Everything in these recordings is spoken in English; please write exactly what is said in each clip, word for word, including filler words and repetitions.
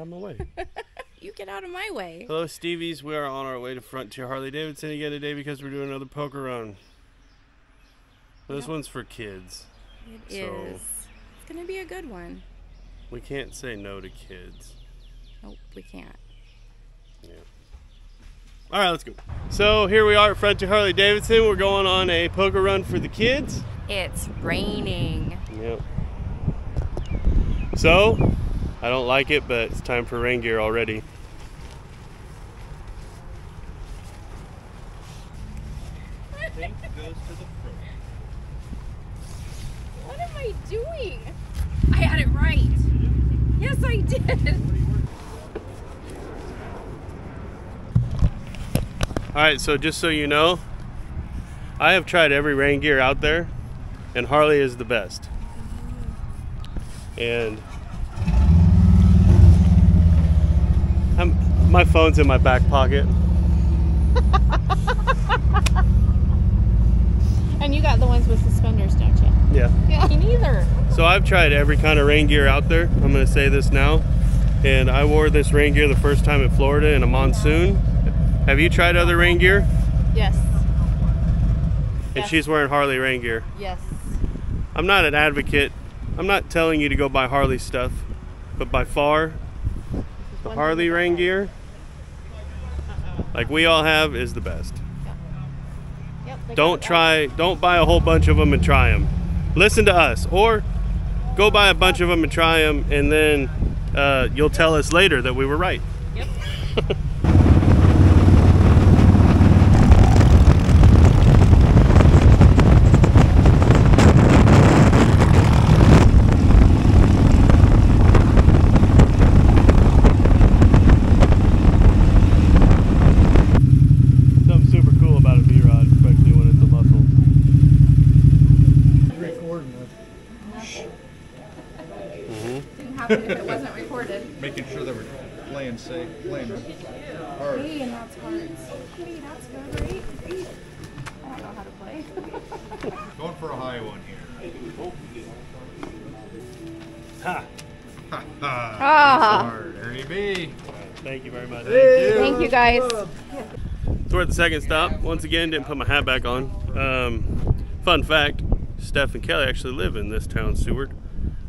out of my way. You get out of my way. Hello, Stevies. We are on our way to Frontier Harley-Davidson again today because we're doing another poker run. Well, this yep. one's for kids. It so is. It's going to be a good one. We can't say no to kids. Nope, we can't. Yeah. All right, let's go. So here we are at Frontier Harley-Davidson. We're going on a poker run for the kids. It's raining. Yep. So, I don't like it, but it's time for rain gear already. Pink goes to the front. What am I doing? I had it right. Yes, I did. Alright, so just so you know, I have tried every rain gear out there, and Harley is the best. And I'm, my phone's in my back pocket. And you got the ones with suspenders, don't you? Yeah. Yeah, me neither. So I've tried every kind of rain gear out there, I'm going to say this now. And I wore this rain gear the first time in Florida in a monsoon. Have you tried other rain gear? Yes. And yes. She's wearing Harley rain gear. Yes. I'm not an advocate. I'm not telling you to go buy Harley stuff, but by far, the Harley rain gear, like we all have, is the best. Yeah. Yep, don't try. Don't buy a whole bunch of them and try them. Listen to us, or go buy a bunch of them and try them, and then uh, you'll tell us later that we were right. Yep. If it wasn't recorded. Making sure that we're playing safe, playing hard. Hey, and that's hard. Hey, that's good, right? Hey. I don't know how to play. Going for a high one here. Ha! Ha ha! Ernie B. Thank you very much. Hey. Thank you. Thank you, guys. So we're at the second stop. Once again, didn't put my hat back on. Um, fun fact, Steph and Kelly actually live in this town, Seward.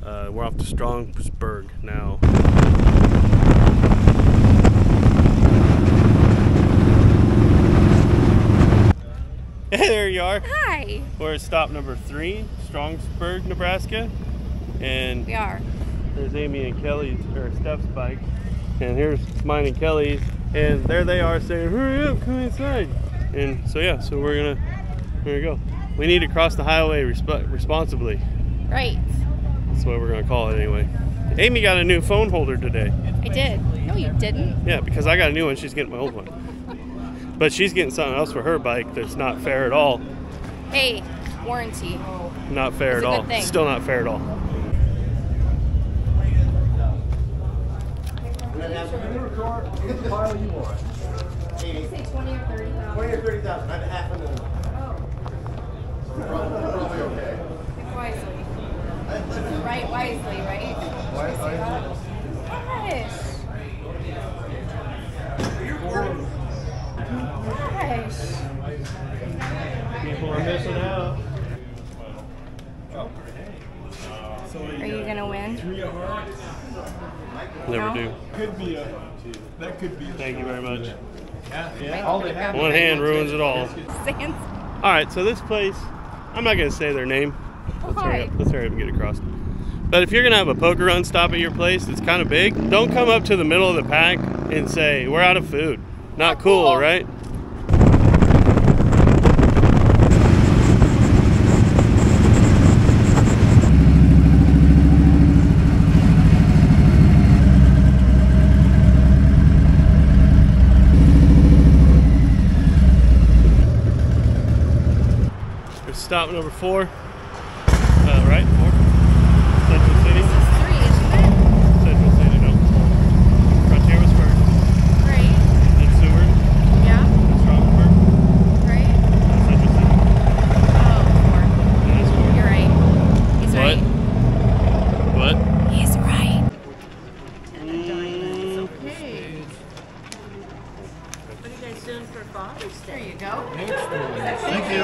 Uh, we're off to Strongsburg now. There you are. Hi. We're at stop number three, Strongsburg, Nebraska. And we are. There's Amy and Kelly's, or Steph's bike. And here's mine and Kelly's. And there they are saying, hurry up, come inside. And so yeah, so we're gonna, here we go. We need to cross the highway resp responsibly. Right. That's what we're going to call it anyway. Amy got a new phone holder today. I did. No, you didn't. Yeah, because I got a new one. She's getting my old one. But she's getting something else for her bike that's not fair at all. Hey, warranty. Not fair at all. Still not fair at all. Did you say twenty or thirty thousand? twenty or thirty thousand. I have half a million. Oh. Probably okay. Pick wisely. Right wisely, right? Why, why gosh. People are missing out. Are you gonna win? Never no? do. Could be a, that could be a Thank you very much. Yeah, yeah. All they have One hand ruins it all. Alright, so this place, I'm not gonna say their name. Let's hurry up. Let's hurry up and get across. But if you're gonna have a poker run stop at your place that's kind of big, don't come up to the middle of the pack and say we're out of food. Not cool, cool, right? We're stop number four. What? He's right. Thank you.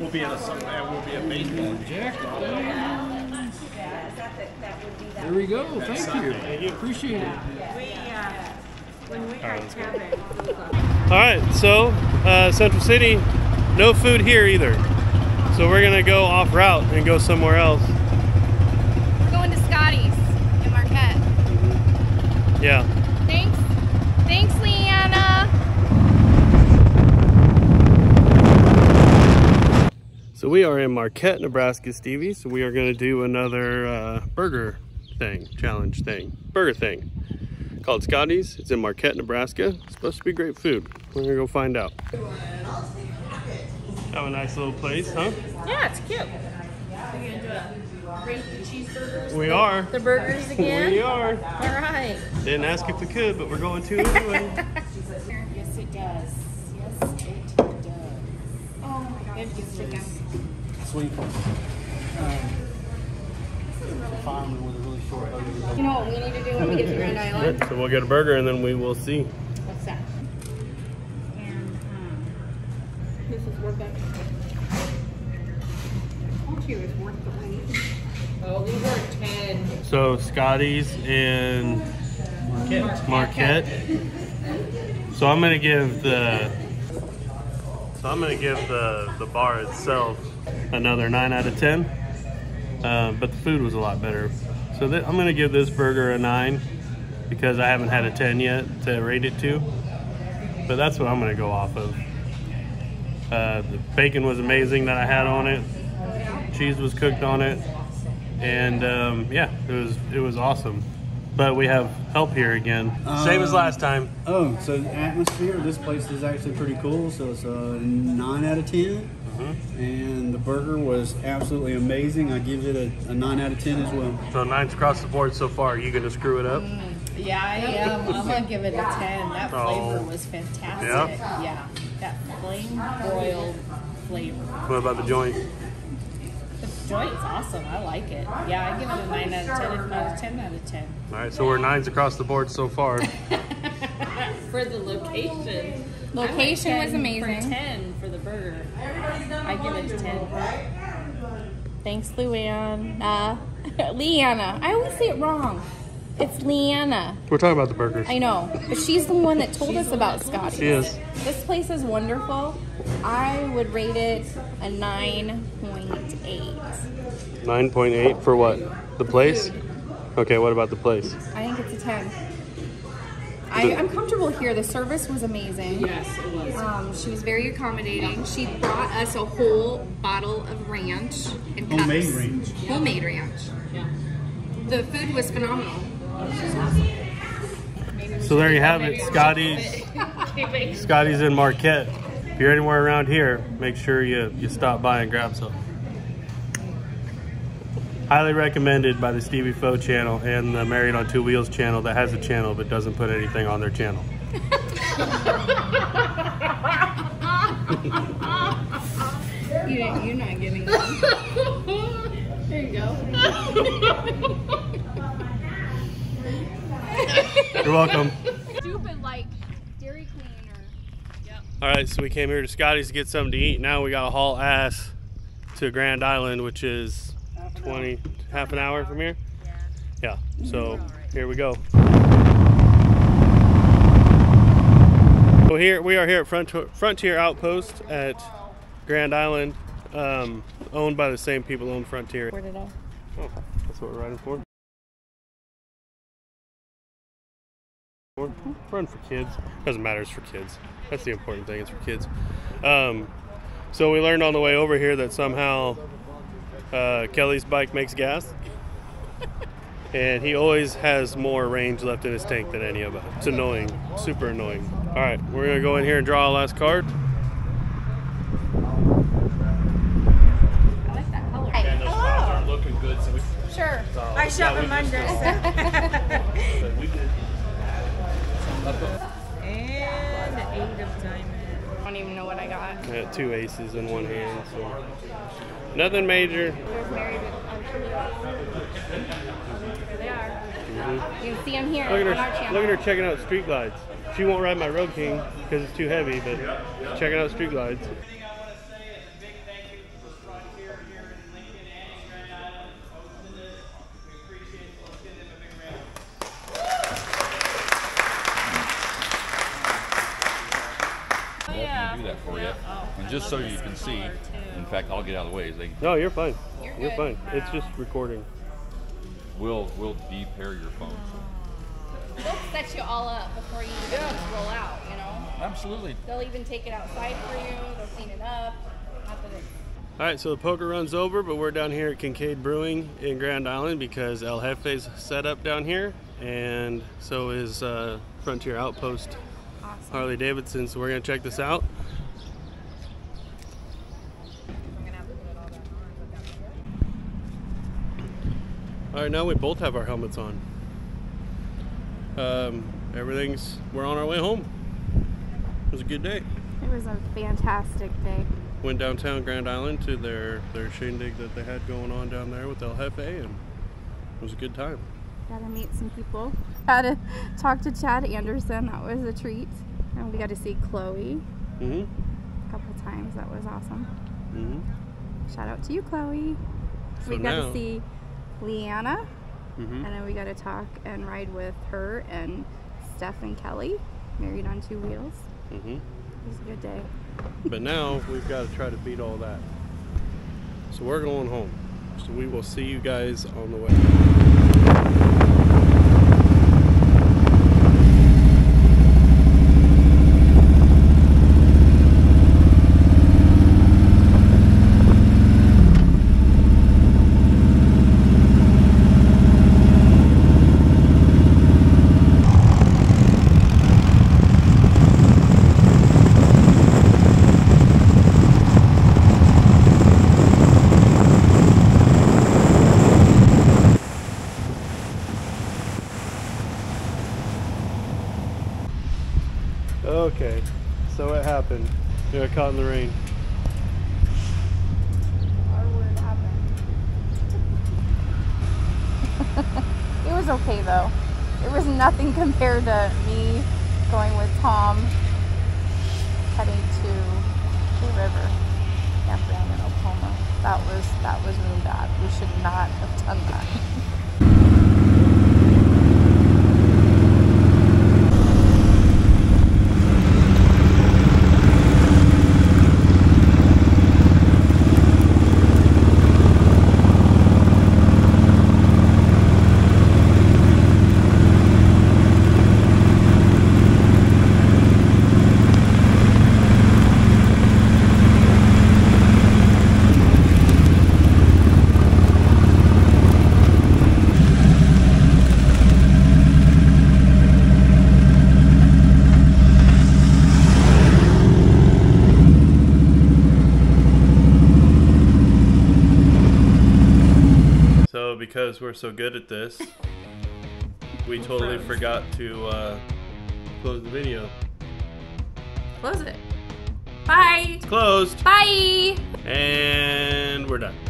We'll be, we'll be at a somewhere. We'll be at baseball. There we go. Thank you. Thank you. Appreciate it. We, uh, when we are traveling. All right. So uh, Central City, no food here either. So we're gonna go off route and go somewhere else. We're going to Scotty's in Marquette. Yeah. Thanks. Thanks, Leanna. So we are in Marquette, Nebraska, Stevie. So we are gonna do another uh, burger thing, challenge thing, burger thing called Scotty's. It's in Marquette, Nebraska. It's supposed to be great food. We're gonna go find out. Have a nice little place, huh? Yeah, it's cute. We're gonna do a rate the cheeseburgers. We are. The burgers again? We are. All right. Didn't ask if we could, but we're going to anyway. Yes, it does. Yes, it does. Oh my God. It gets thick out. Sweet. Um, You know what we need to do when we get to Grand Island? So we'll get a burger and then we will see. What's that? And um, this is worth it. I told you it's worth the wait. Oh, these are ten. So Scotty's in Marquette. Marquette. So I'm gonna give the so I'm gonna give the the bar itself another nine out of ten. Uh, but the food was a lot better. So I'm gonna give this burger a nine because I haven't had a ten yet to rate it to. But that's what I'm gonna go off of. Uh, the bacon was amazing that I had on it. Cheese was cooked on it. And um, yeah, it was it was awesome. But we have help here again. Um, Same as last time. Oh, so the atmosphere, this place is actually pretty cool. So it's a nine out of ten. Mm-hmm. And the burger was absolutely amazing. I give it a, a nine out of ten as well. So nine's across the board so far. Are you gonna screw it up? Mm, yeah, I am. I'm gonna give it a ten. That flavor oh. was fantastic. Yeah. yeah, that flame broiled flavor. What about the joint? The joint's awesome. I like it. Yeah, I give it a nine out of ten. If not a ten out of ten. All right, so we're nines across the board so far. For the location. Location like was amazing. For ten for the burger. I give it a ten. Thanks, Leanna. Uh, Leanna. I always say it wrong. It's Leanna. We're talking about the burgers. I know, but she's the one that told us about Scotty's. She is. This place is wonderful. I would rate it a nine point eight. Nine point eight for what? The place? Okay. What about the place? I think it's a ten. I, I'm comfortable here. The service was amazing. Yes, it was. Um, she was very accommodating. She brought us a whole bottle of ranch and cups. Homemade ranch. Yeah. Homemade ranch. Yeah. The food was phenomenal. So there you have it, Scotty's. Scotty's in Marquette. If you're anywhere around here, make sure you you stop by and grab some. Highly recommended by the Stevie Foe channel and the Married on Two Wheels channel that has a channel but doesn't put anything on their channel. you, you're not getting it. There you go. You're welcome. Stupid like Dairy Queen or... Yep. All right, so we came here to Scotty's to get something to eat. Now we got to haul ass to Grand Island, which is... twenty, half an hour from here? Yeah. Yeah, so here we go. So here, we are here at Frontier, Frontier Outpost at Grand Island, um, owned by the same people own Frontier. Where did I? Oh, that's what we're riding for. Run for kids. Doesn't matter, it's for kids. That's the important thing, it's for kids. Um, so we learned on the way over here that somehow Uh, Kelly's bike makes gas and he always has more range left in his tank than any of us. It's annoying, super annoying. All right, we're gonna go in here and draw our last card. I like that color. And those clouds aren't looking good, so we sure. So, I shove them under. And the eight of diamonds. I don't even know what I got. I got two aces in one hand, so. Nothing major. There's Married on Two Wheels. There they are. Mm-hmm. You can see them here. Look at her, on our channel. Look at her checking out Street Glides. She won't ride my Road King because it's too heavy, but check it out, Street Glides. Just so you can see, in fact, I'll get out of the way. They, no, you're fine. You're, you're fine. Wow. It's just recording. We'll we'll de-pair your phone. So. They'll set you all up before you even yeah. roll out, you know? Absolutely. They'll even take it outside for you. They'll clean it up. All right, so the poker runs over, but we're down here at Kincaid Brewing in Grand Island because El Jefe's set up down here, and so is uh, Frontier Outpost awesome. Harley-Davidson, so we're going to check this out. All right, now we both have our helmets on. Um, everything's, we're on our way home. It was a good day. It was a fantastic day. Went downtown Grand Island to their, their shindig that they had going on down there with El Jefe, and it was a good time. Got to meet some people. Got to talk to Chad Anderson, that was a treat. And we got to see Chloe mm-hmm. a couple times, that was awesome. Mm-hmm. Shout out to you, Chloe. So we got now, to see Leanna, mm-hmm. and then we got to talk and ride with her and Steph and Kelly, Married on Two Wheels. Mm-hmm. It was a good day. But now we've got to try to beat all that. So we're going home. So we will see you guys on the way. Okay, so it happened. We got caught in the rain. Or would it happen? It was okay though. It was nothing compared to me going with Tom heading to the river, campground in Oklahoma. That was that was really bad. We should not have done that. Because we're so good at this, we totally forgot to uh, close the video. Close it. Bye. It's closed. Bye. And we're done.